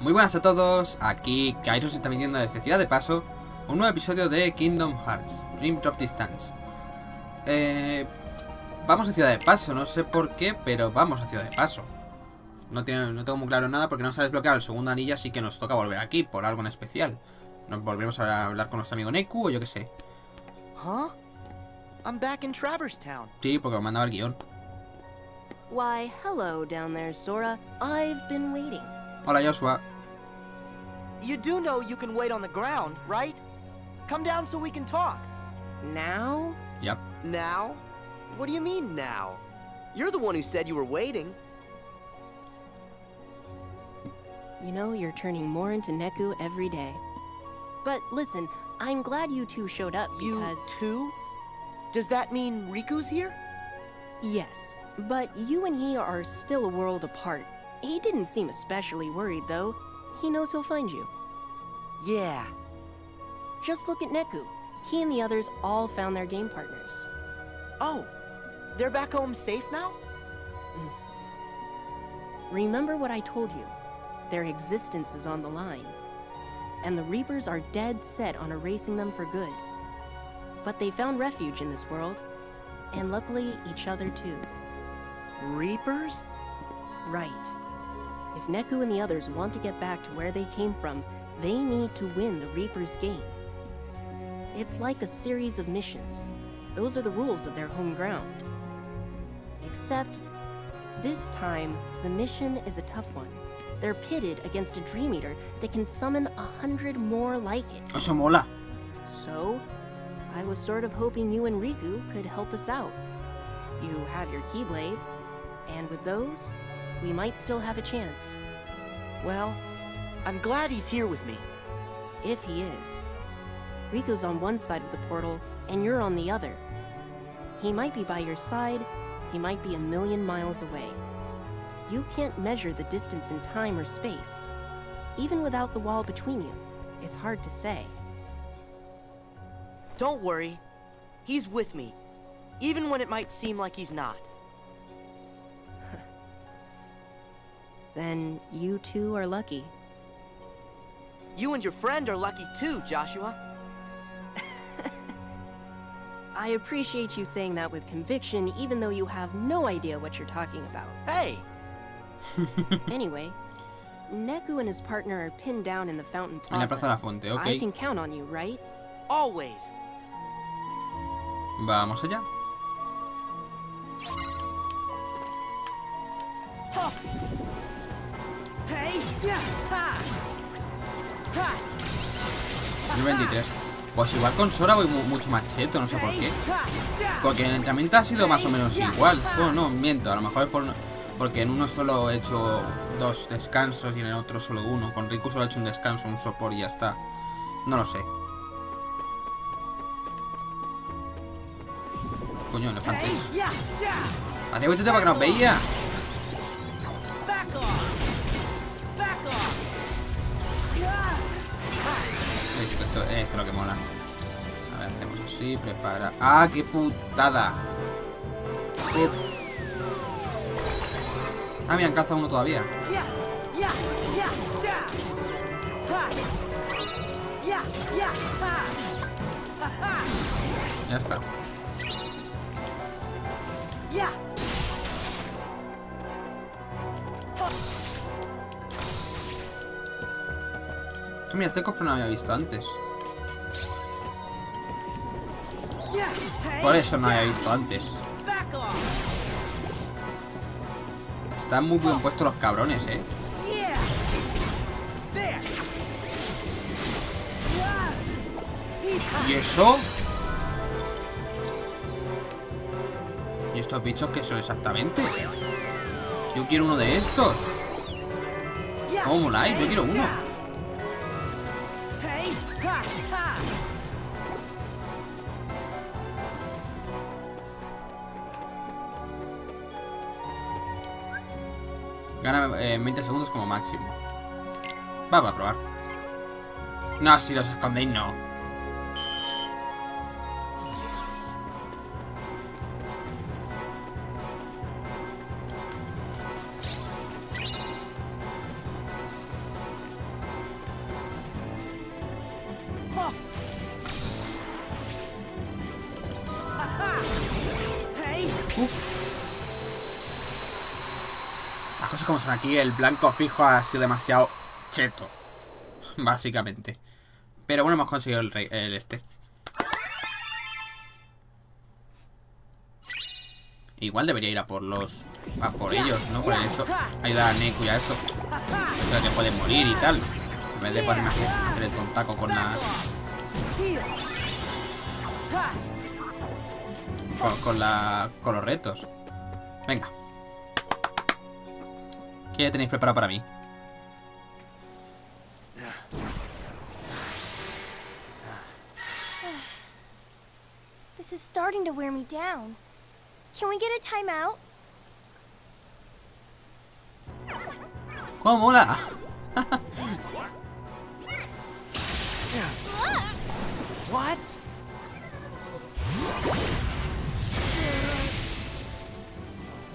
Muy buenas a todos, aquí Kairos está emitiendo desde Ciudad de Paso un nuevo episodio de Kingdom Hearts, Dream Drop Distance. Vamos a Ciudad de Paso, no sé por qué, pero vamos a Ciudad de Paso. No tengo muy claro nada porque no se ha desbloqueado el segundo anillo, así que nos toca volver aquí por algo en especial. Nos volvemos a hablar con nuestro amigo Neku o yo qué sé. ¿Huh? I'm back in Traverse Town. Sí, porque me mandaba el guión. Why, hello down there, Sora. I've been waiting. Hola, Joshua. You do know you can wait on the ground, right? Come down so we can talk. Now? Yep. Now? What do you mean now? You're the one who said you were waiting. You know, you're turning more into Neku every day. But listen, I'm glad you two showed up because... You two? Does that mean Riku's here? Yes, but you and he are still a world apart. He didn't seem especially worried, though. He knows he'll find you. Yeah. Just look at Neku. He and the others all found their game partners. Oh, they're back home safe now? Remember what I told you. Their existence is on the line. And the Reapers are dead set on erasing them for good. But they found refuge in this world. And luckily, each other too. Reapers? Right. If Neku and the others want to get back to where they came from, they need to win the Reapers' game. It's like a series of missions. Those are the rules of their home ground. Except, this time, the mission is a tough one. They're pitted against a Dream Eater that can summon 100 more like it. Eso mola. So, I was sort of hoping you and Riku could help us out. You have your Keyblades, and with those, we might still have a chance. Well, I'm glad he's here with me. If he is. Riku's on one side of the portal, and you're on the other. He might be by your side, he might be a million miles away. You can't measure the distance in time or space. Even without the wall between you, it's hard to say. Don't worry. He's with me, even when it might seem like he's not. Then you two are lucky. You and your friend are lucky too, Joshua. I appreciate you saying that with conviction, even though you have no idea what you're talking about. Hey! Anyway, Neku and his partner are pinned down in the fountain plaza. Okay. I can count on you, right? Always. Vamos allá. Oh. El 23. Pues igual con Sora voy mucho más cheto, no sé por qué. Porque el entrenamiento ha sido más o menos igual. Bueno, no, miento, a lo mejor es porque en uno solo he hecho dos descansos y en el otro solo uno. Con Riku solo he hecho un descanso, un sopor y ya está. No lo sé. Coño, elefantes. Hacía mucho tiempo que nos veía. Esto es lo que mola. A ver, hacemos así, prepara. ¡Ah, qué putada! ¡Qué... Ah, mira, alcanza uno todavía! Ya está. Mira, este cofre no lo había visto antes. Por eso no lo había visto antes. Están muy bien puestos los cabrones, eh. ¿Y eso? ¿Y estos bichos qué son exactamente? Yo quiero uno de estos. ¿Cómo moláis? Yo quiero uno. Gana 20 segundos como máximo. Vamos a probar. No, si los escondéis no. sé cómo son aquí. El blanco fijo ha sido demasiado cheto, básicamente. Pero bueno, hemos conseguido el rey, el este. Igual debería ir a por los... a por ellos, ¿no? Por el hecho ayudar a Neku y a esto. O sea, que pueden morir y tal. En vez de ponerme a hacer el tontaco con las... con los retos. Venga. ¿Qué tenéis preparado para mí? This is starting to wear me down. Can we get a timeout? ¡Cómo mola! What?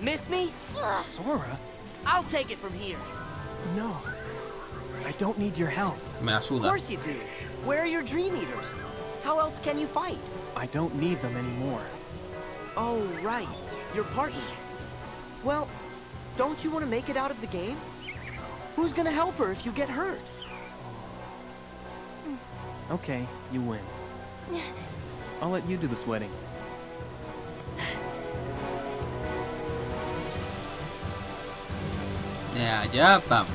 Miss me? Sora? I'll take it from here. No. I don't need your help. Me la suda. Of course you do. Where are your Dream Eaters? How else can you fight? I don't need them anymore. Oh, right. Your partner. Well, don't you want to make it out of the game? Who's gonna help her if you get hurt? Okay, you win. I'll let you do the sweating. Ya vamos.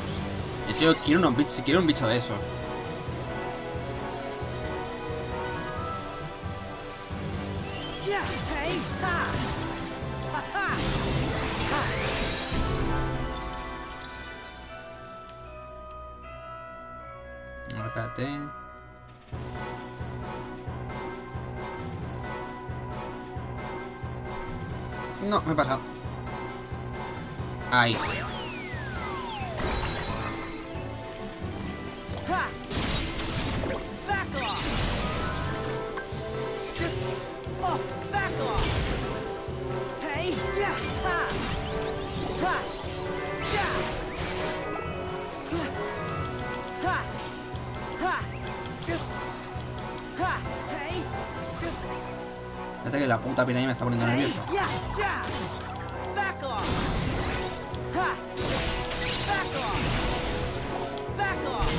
Yo quiero unos bichos, quiero un bicho de esos. No, me he pasado. Ahí. Que la puta pina ahí me está poniendo nervioso.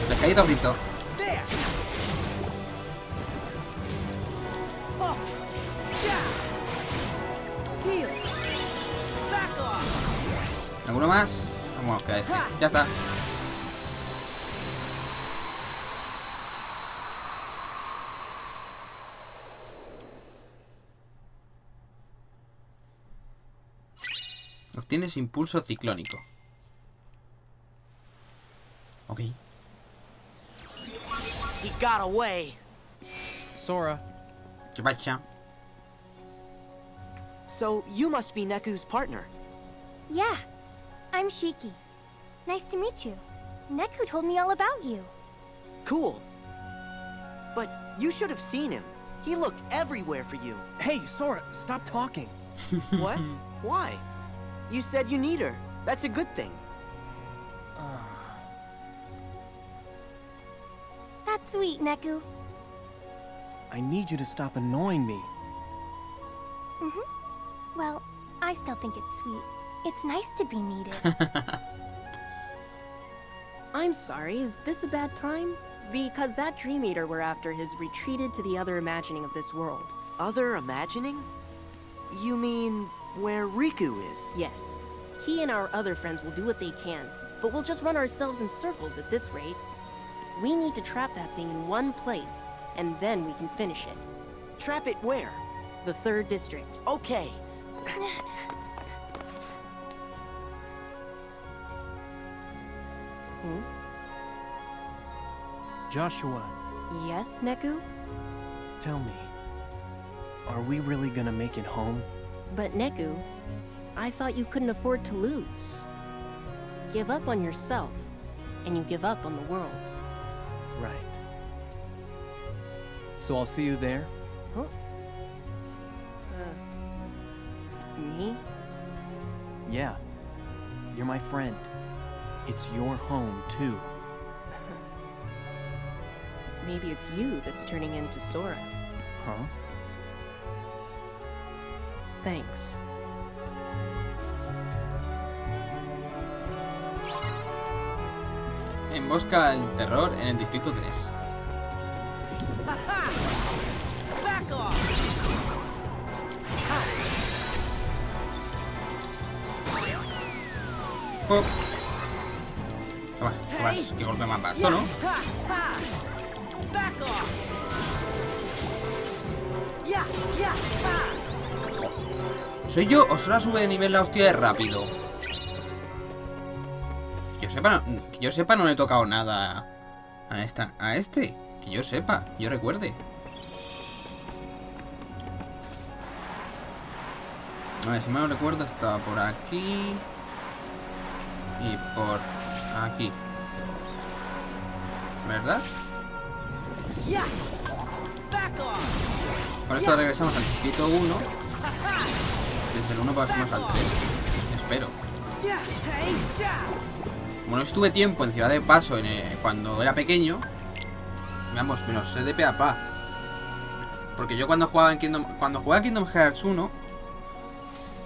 Les caí torrito. ¿Alguno más? Vamos a quedar este. Ya está. Tienes impulso ciclónico. Ok. He got away. Sora. ¿Qué pasa? So you must be Neku's partner. Yeah, I'm Shiki. Nice to meet you. Neku told me all about you. Cool. But you should have seen him. He looked everywhere for you. Hey, Sora, stop talking. What? Why? You said you need her. That's a good thing. That's sweet, Neku. I need you to stop annoying me. Mm-hmm. Well, I still think it's sweet. It's nice to be needed. I'm sorry, is this a bad time? Because that Dream Eater we're after has retreated to the other imagining of this world. Other imagining? You mean... where Riku is? Yes. He and our other friends will do what they can, but we'll just run ourselves in circles at this rate. We need to trap that thing in one place, and then we can finish it. Trap it where? The 3rd district. Okay. Joshua. Yes, Neku? Tell me, are we really gonna make it home? But Neku, I thought you couldn't afford to lose. Give up on yourself, and you give up on the world. Right. So I'll see you there? Huh? Me? Yeah. You're my friend. It's your home, too. Maybe it's you that's turning into Sora. Huh? Thanks. embosca el terror en el distrito 3. ¡Pop! Toma, toma, qué golpe más vasto, ¿no? ¿Soy yo o Sora sube de nivel la hostia de rápido? Que yo sepa no le he tocado nada a esta, a este. Que yo sepa, yo recuerde. A ver, si me lo recuerdo, está por aquí y por aquí, ¿verdad? Con esto regresamos al distrito 1. Desde el 1 pasamos al 3, espero. Bueno, estuve tiempo en Ciudad de Paso cuando era pequeño. Vamos, me lo sé de pe a pa. Porque yo cuando jugaba Kingdom Hearts 1,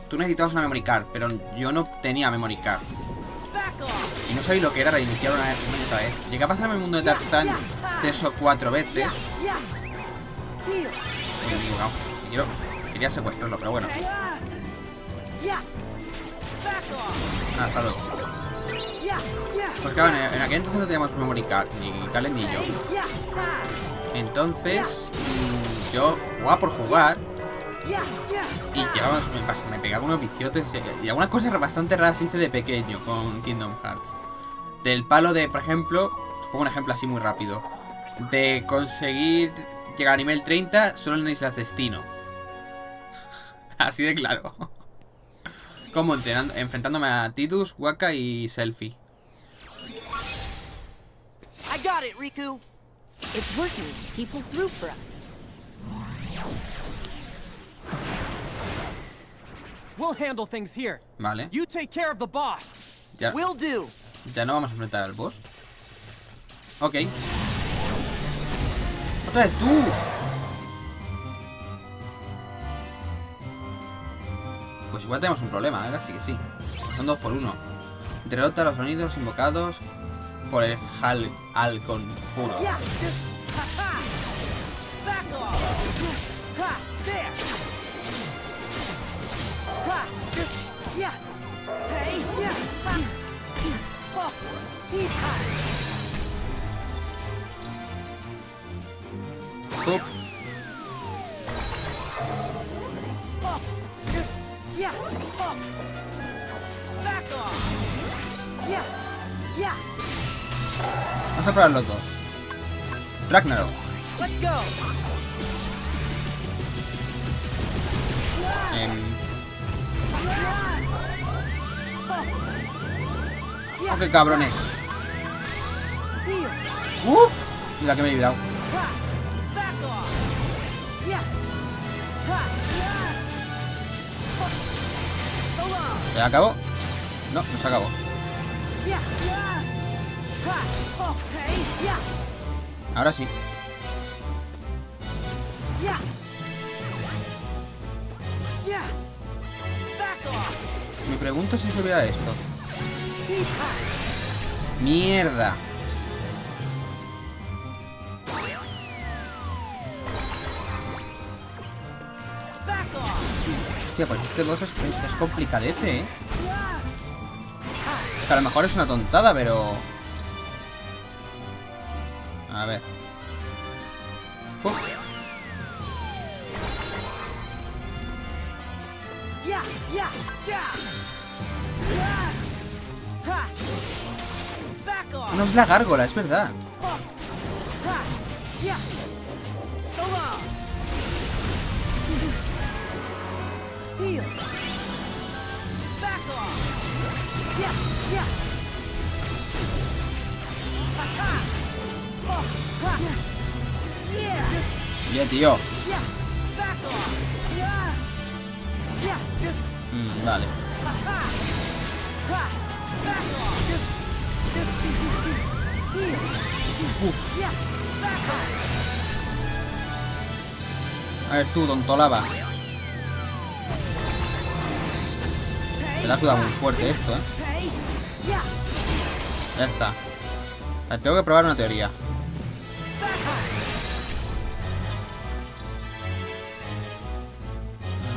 tú necesitabas una memory card, pero yo no tenía memory card. Y no sabía lo que era reiniciar una y otra vez. Llegué a pasarme el mundo de Tarzan 3 o 4 veces. Yo quería secuestrarlo, pero bueno. Hasta luego. Porque claro, en aquel entonces no teníamos memory card, ni Calen ni yo. Entonces, yo jugaba por jugar. Y llevaba, me pegaba unos viciotes y algunas cosas bastante raras hice de pequeño con Kingdom Hearts. Del palo de, por ejemplo, os pongo un ejemplo así muy rápido. De conseguir llegar a nivel 30 solo en Isla de Destino. Así de claro. Como enfrentándome a Tidus, Waka y Selfie. I got it, Riku. It's working. He pulled through for us. We'll handle things here. Vale. You take care of the boss. Ya. We'll do. Ya no vamos a enfrentar al boss. Ok. ¡Otra vez tú! Pues igual tenemos un problema, ahora sí que sí. Son 2 por 1. Derrota a los sonidos invocados por el Halconjuro. Pop. Vamos a probar los dos. Black Nero. ¡Oh, qué cabrones! ¡Uf! La que me he librado. ¿Se acabó? No, no se acabó. Ahora sí. Me pregunto si se vea esto. ¡Mierda! Hostia, pues este boss es complicadete, ¿eh? Que a lo mejor es una tontada, pero... A ver... No es la gárgola, es verdad. Bien, tío. Vale. Uf. A ver tú, tontolaba. Se la suda muy fuerte esto, ¿eh? Ya está. Tengo que probar una teoría. A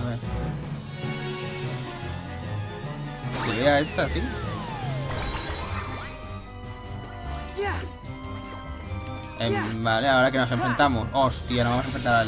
ver. Que vea esta, ¿sí? Vale, ahora que nos enfrentamos. Hostia, nos vamos a enfrentar al...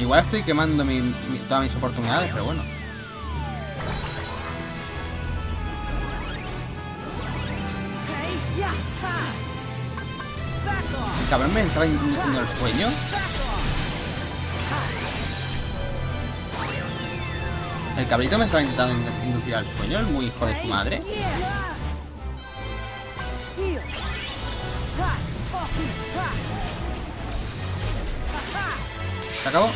Igual estoy quemando todas mis oportunidades, pero bueno. El cabrón me está induciendo el sueño. El cabrito me estaba intentando inducir al sueño, el muy hijo de su madre. ¿Se acabó?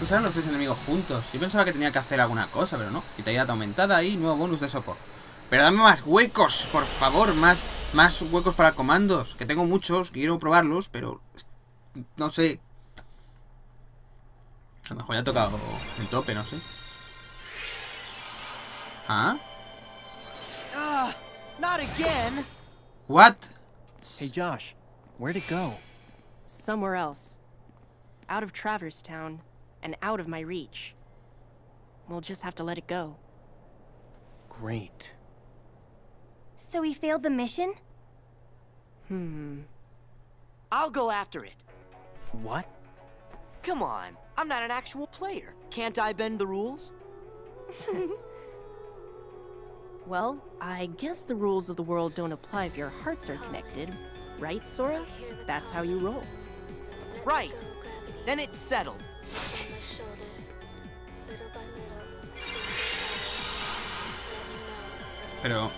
No serán los tres enemigos juntos. Yo pensaba que tenía que hacer alguna cosa, pero no. Vitalidad aumentada y nuevo bonus de soporte. Pero dame más huecos, por favor. Más huecos para comandos. Que tengo muchos, quiero probarlos, pero... no sé. A lo mejor ya ha tocado el tope, no sé. ¿Ah? Not again. What? Hey Josh, where'd it go? Somewhere else. Out of Traverse Town and out of my reach. We'll just have to let it go. Great. So we failed the mission? I'll go after it. What? Come on. I'm not an actual player. Can't I bend the rules? Well, I guess the rules of the world don't apply if your hearts are connected. Right, Sora? That's how you roll. Right. Then it's settled. Pero...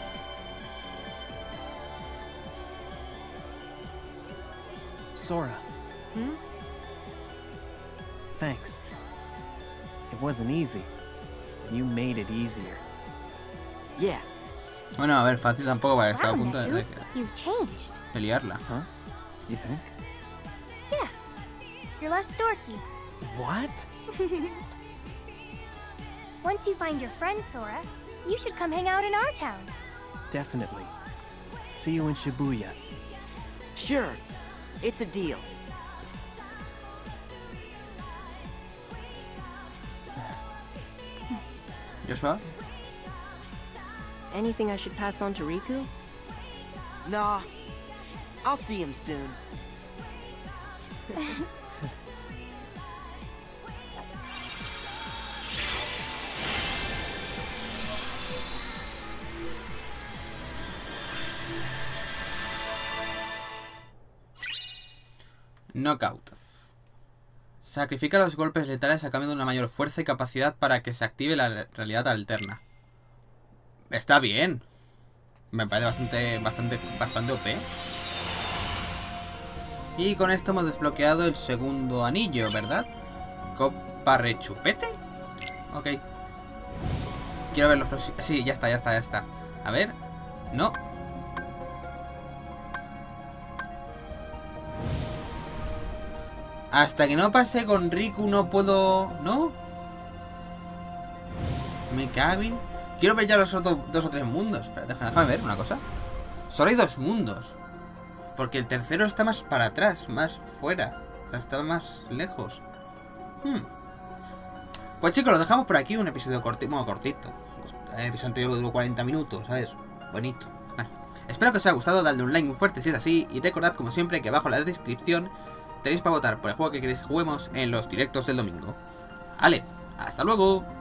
Sora. Hmm? Thanks. It wasn't easy. You made it easier. Yeah. Bueno, a ver, fácil tampoco para estar a punto de pelearla. Huh? You think? Yeah. You're less dorky. What? Once you find your friend, Sora, you should come hang out in our town. Definitely. See you in Shibuya. Sure. It's a deal. Joshua? Anything I should pass on to Riku? Nah. I'll see him soon. Knockout. Sacrifica los golpes letales a cambio de una mayor fuerza y capacidad para que se active la realidad alterna. Está bien. Me parece bastante OP. Y con esto hemos desbloqueado el segundo anillo, ¿verdad? Copa rechupete. Ok. Quiero ver los próximos. Sí, ya está. A ver. No. Hasta que no pase con Riku no puedo... ¿No? Me caguen. Quiero ver ya los otros dos o tres mundos. Pero déjame ver una cosa. Solo hay dos mundos. Porque el tercero está más para atrás, más fuera. O sea, está más lejos. Pues chicos, lo dejamos por aquí. Un episodio cortito. Bueno, cortito. El episodio anterior duró 40 minutos, ¿sabes? Bonito. Bueno. Espero que os haya gustado. Dadle un like muy fuerte si es así. Y recordad, como siempre, que abajo en la descripción... tenéis para votar por el juego que queréis que juguemos en los directos del domingo. Vale, hasta luego.